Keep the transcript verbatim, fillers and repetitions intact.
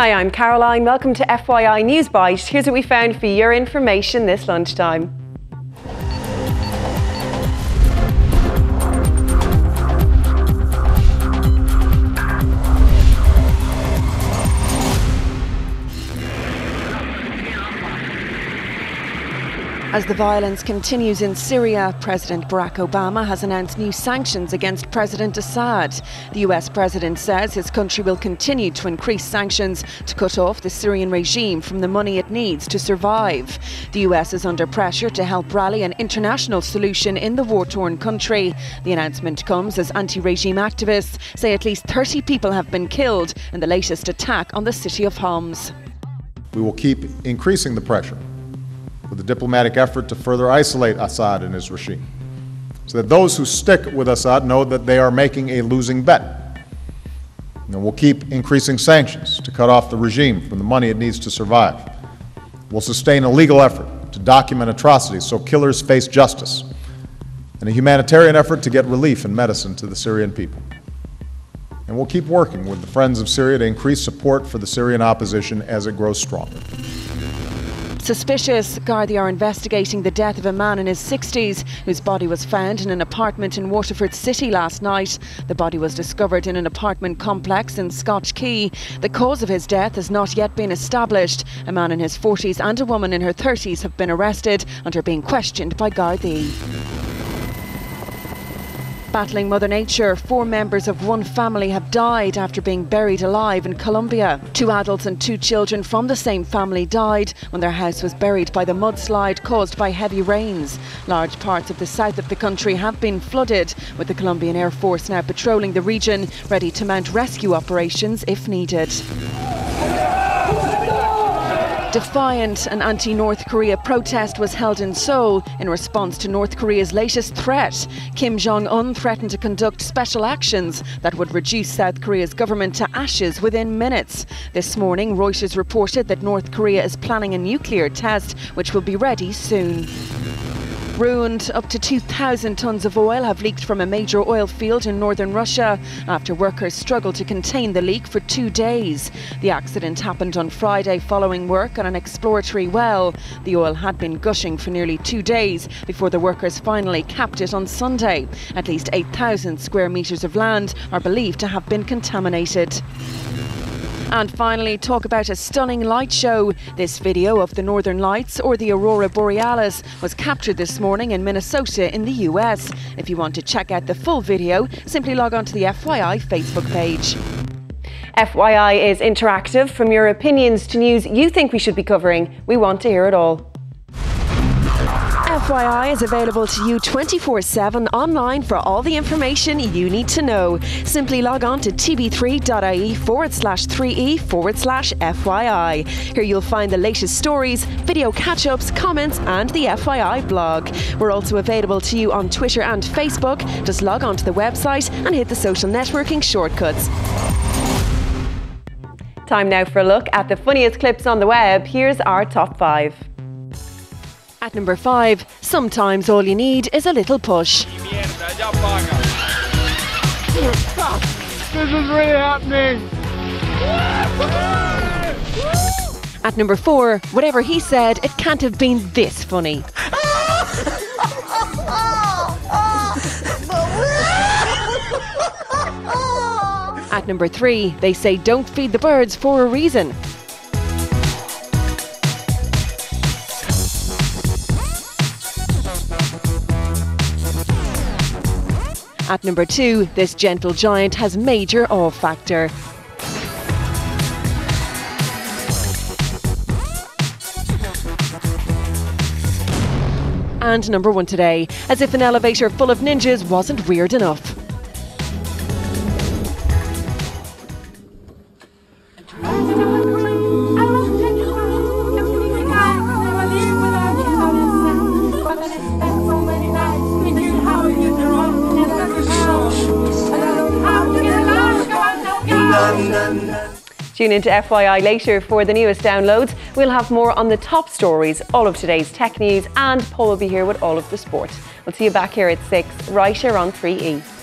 Hi, I'm Caroline. Welcome to F Y I News Bite. Here's what we found for your information this lunchtime. As the violence continues in Syria, President Barack Obama has announced new sanctions against President Assad. The U S president says his country will continue to increase sanctions to cut off the Syrian regime from the money it needs to survive. The U S is under pressure to help rally an international solution in the war-torn country. The announcement comes as anti-regime activists say at least thirty people have been killed in the latest attack on the city of Homs. We will keep increasing the pressure with a diplomatic effort to further isolate Assad and his regime, so that those who stick with Assad know that they are making a losing bet. And we'll keep increasing sanctions to cut off the regime from the money it needs to survive. We'll sustain a legal effort to document atrocities so killers face justice, and a humanitarian effort to get relief and medicine to the Syrian people. And we'll keep working with the Friends of Syria to increase support for the Syrian opposition as it grows stronger. Suspicious, Gardaí are investigating the death of a man in his sixties whose body was found in an apartment in Waterford City last night. The body was discovered in an apartment complex in Scotch Quay. The cause of his death has not yet been established. A man in his forties and a woman in her thirties have been arrested and are being questioned by Gardaí. Battling Mother Nature, four members of one family have died after being buried alive in Colombia. Two adults and two children from the same family died when their house was buried by the mudslide caused by heavy rains. Large parts of the south of the country have been flooded, with the Colombian Air Force now patrolling the region, ready to mount rescue operations if needed. Defiant, an anti-North Korea protest was held in Seoul in response to North Korea's latest threat. Kim Jong-un threatened to conduct special actions that would reduce South Korea's government to ashes within minutes. This morning, Reuters reported that North Korea is planning a nuclear test which will be ready soon. Ruined, up to two thousand tonnes of oil have leaked from a major oil field in northern Russia after workers struggled to contain the leak for two days. The accident happened on Friday following work on an exploratory well. The oil had been gushing for nearly two days before the workers finally capped it on Sunday. At least eight thousand square metres of land are believed to have been contaminated. And finally, talk about a stunning light show. This video of the Northern Lights, or the Aurora Borealis, was captured this morning in Minnesota in the U S. If you want to check out the full video, simply log on to the F Y I Facebook page. F Y I is interactive. From your opinions to news you think we should be covering, we want to hear it all. F Y I is available to you twenty-four seven online for all the information you need to know. Simply log on to t v three dot i e forward slash 3e forward slash FYI. Here you'll find the latest stories, video catch-ups, comments and the F Y I blog. We're also available to you on Twitter and Facebook. Just log on to the website and hit the social networking shortcuts. Time now for a look at the funniest clips on the web. Here's our top five. At number five, sometimes all you need is a little push. This is really happening. At number four, whatever he said, it can't have been this funny. At number three, they say don't feed the birds for a reason. At number two, this gentle giant has major awe factor. And number one today, as if an elevator full of ninjas wasn't weird enough. Tune into F Y I later for the newest downloads. We'll have more on the top stories, all of today's tech news, and Paul will be here with all of the sport. We'll see you back here at six, right here on three E.